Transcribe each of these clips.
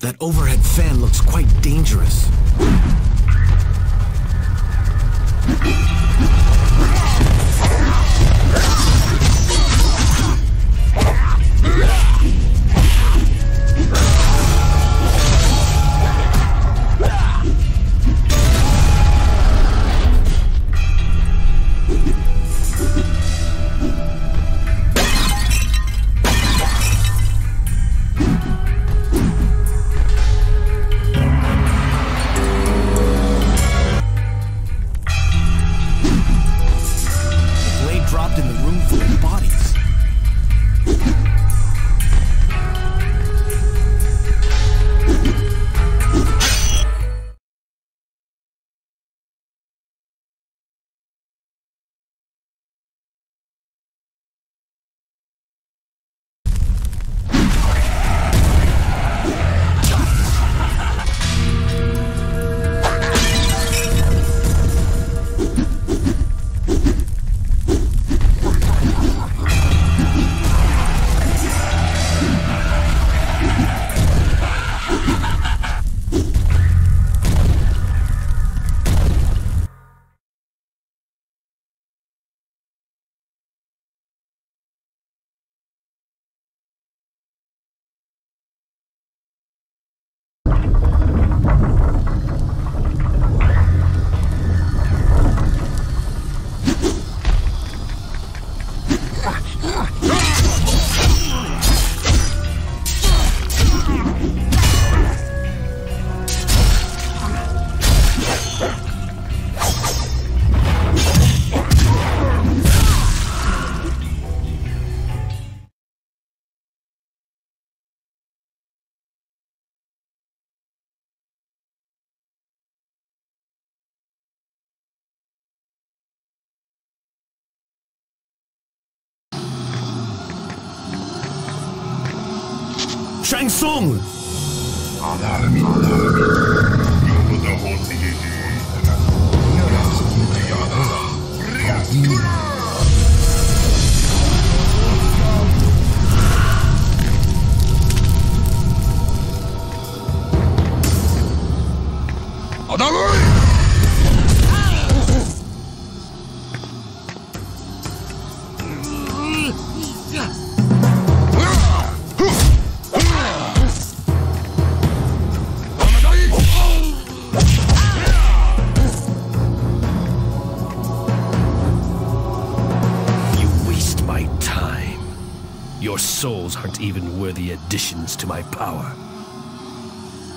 That overhead fan looks quite dangerous. Shang Tsung! Your souls aren't even worthy additions to my power.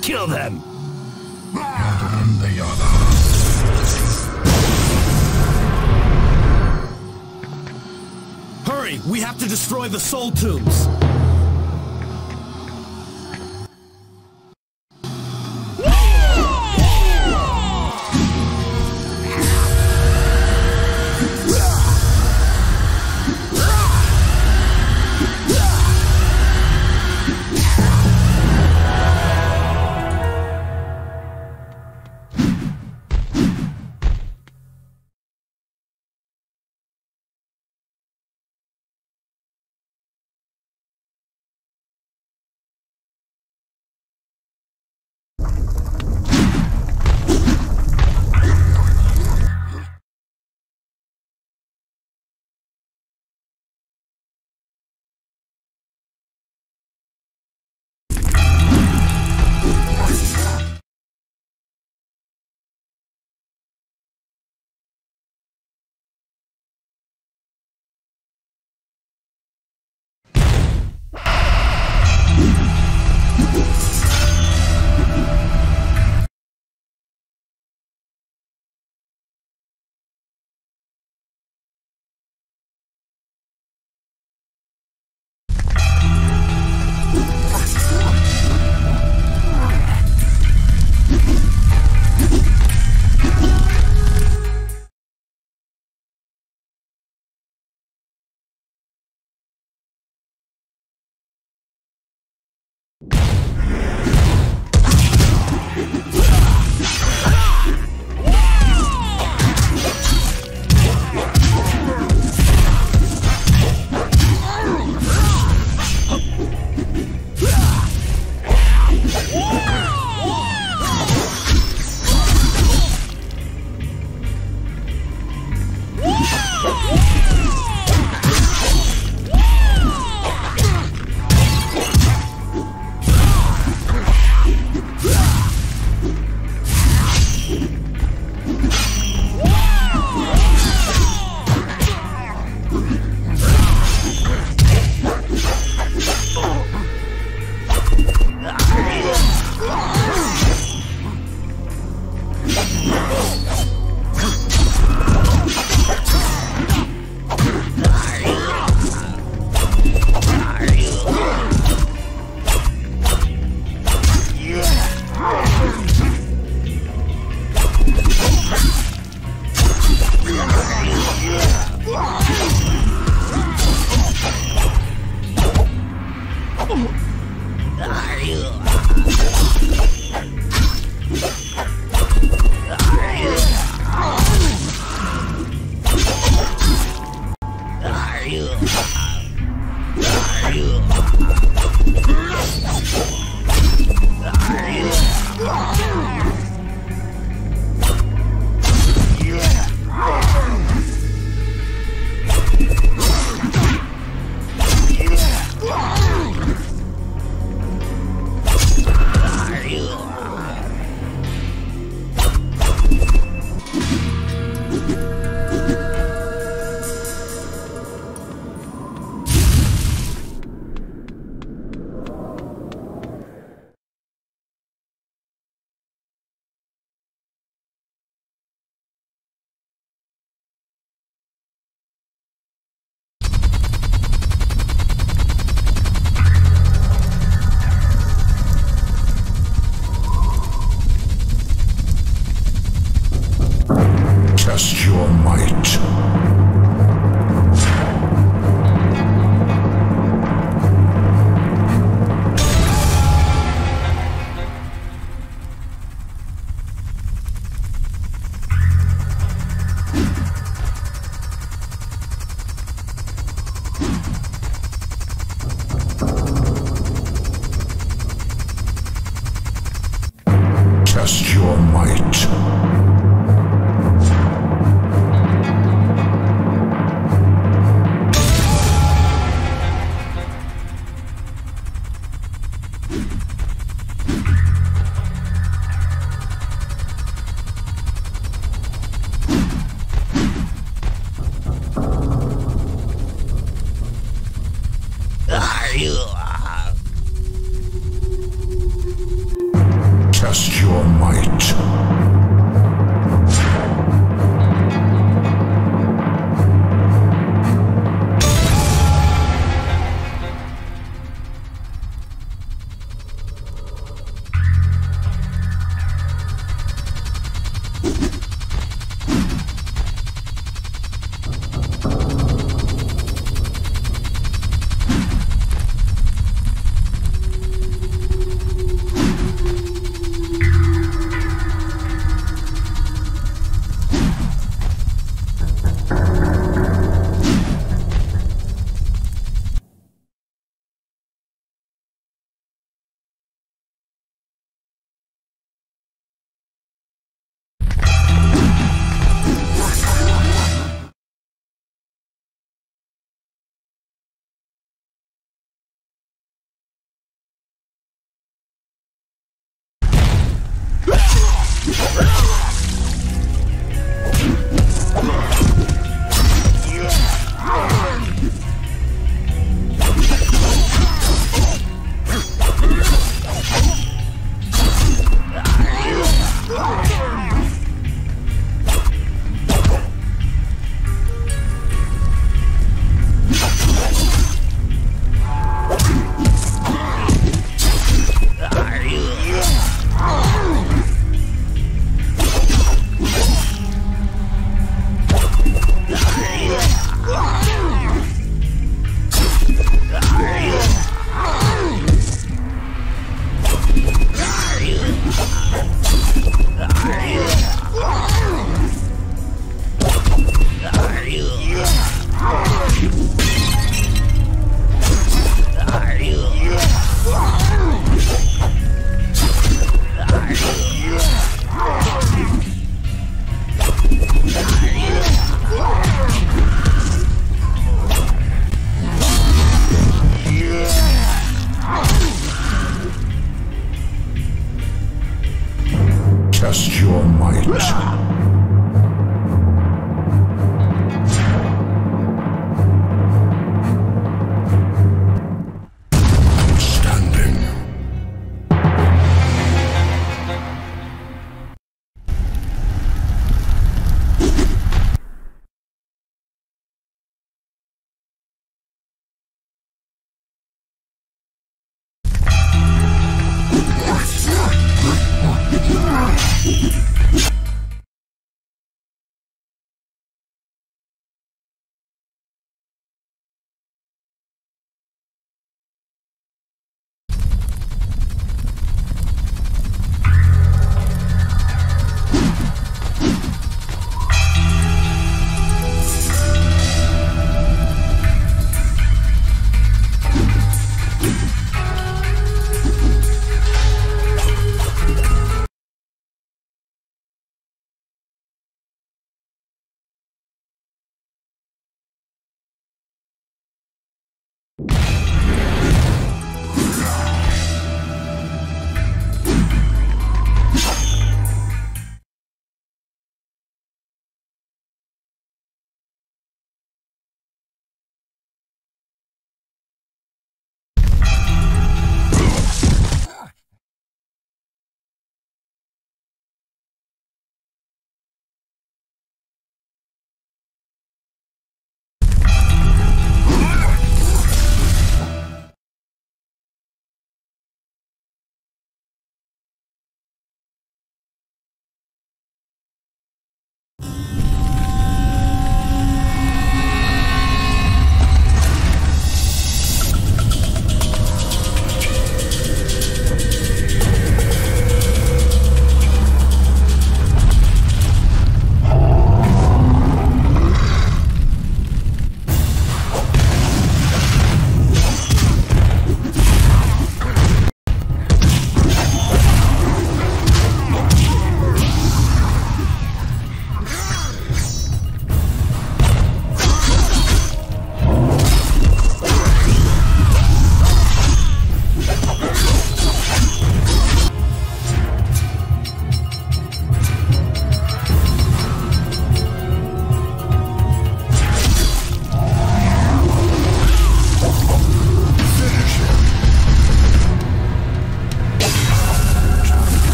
Kill them! Hurry! We have to destroy the Soul Tombs!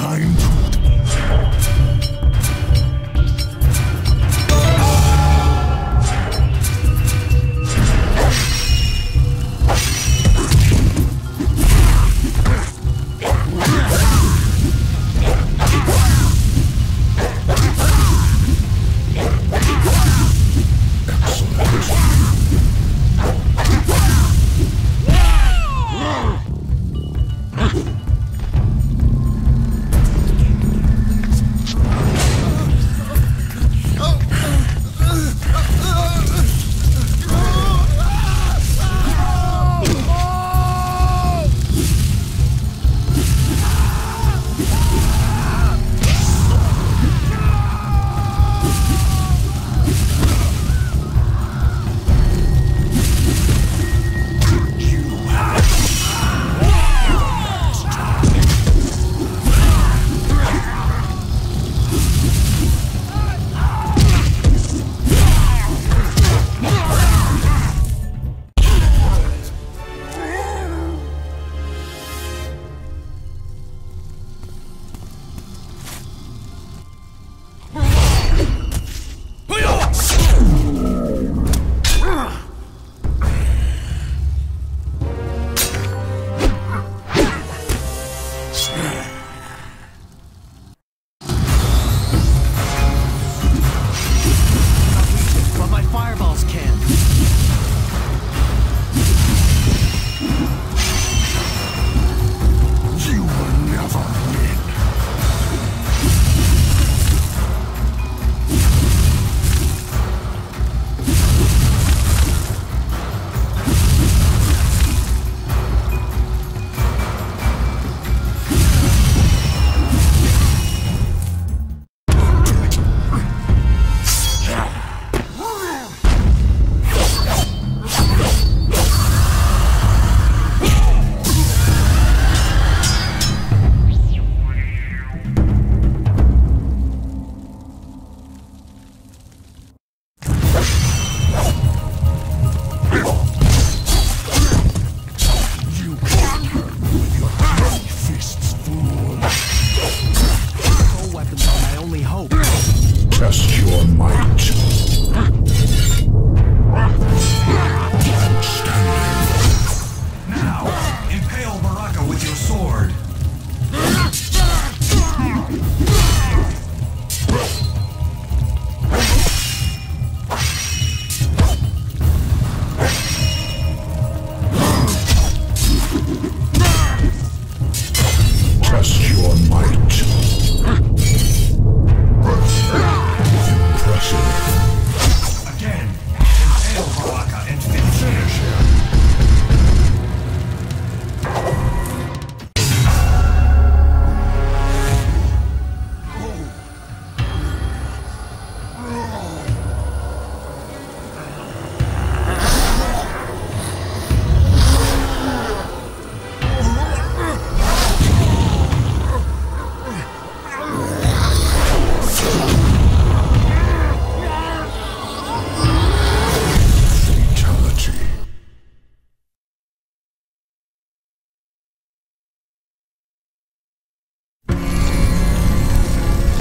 time to...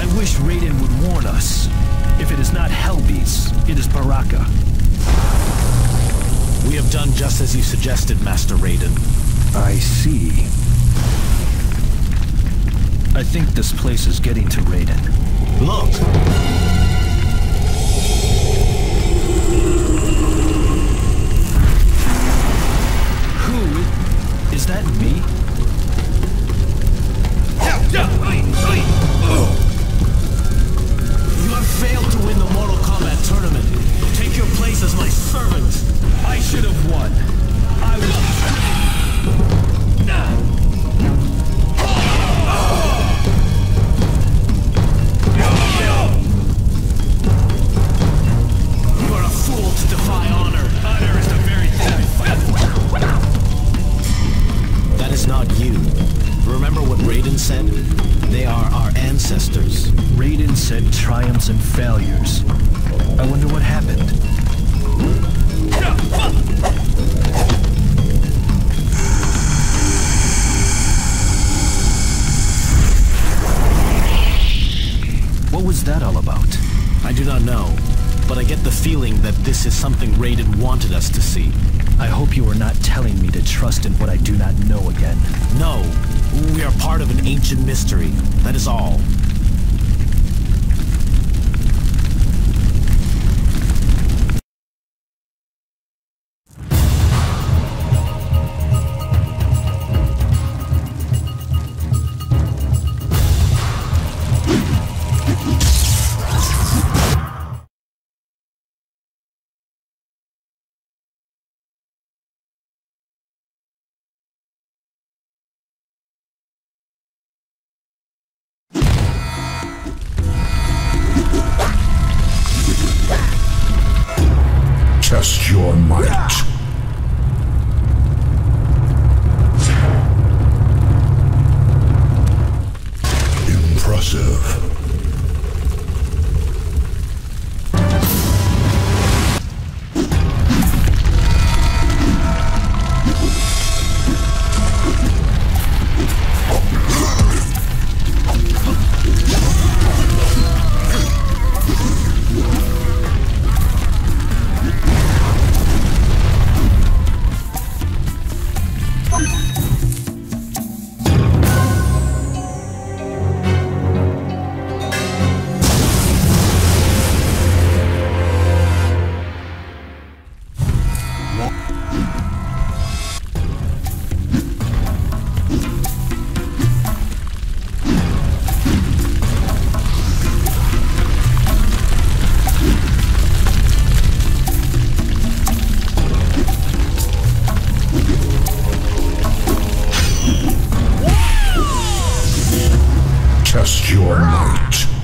I wish Raiden would warn us. If it is not Hellbeast, it is Baraka. We have done just as you suggested, Master Raiden. I see. I think this place is getting to Raiden. Look! Who? Is that me? Failed to win the Mortal Kombat tournament. Take your place as my servant. I should have won. I was... You are a fool to defy honor. Honor is the very thing I fight for. That is not you. Remember what Raiden said? They are our ancestors. Raiden said triumphs and failures. I wonder what happened. What was that all about? I do not know, but I get the feeling that this is something Raiden wanted us to see. I hope you are not telling me to trust in what I do not know again. No, we are part of an ancient mystery, that is all. Test your might. Impressive. Test your might.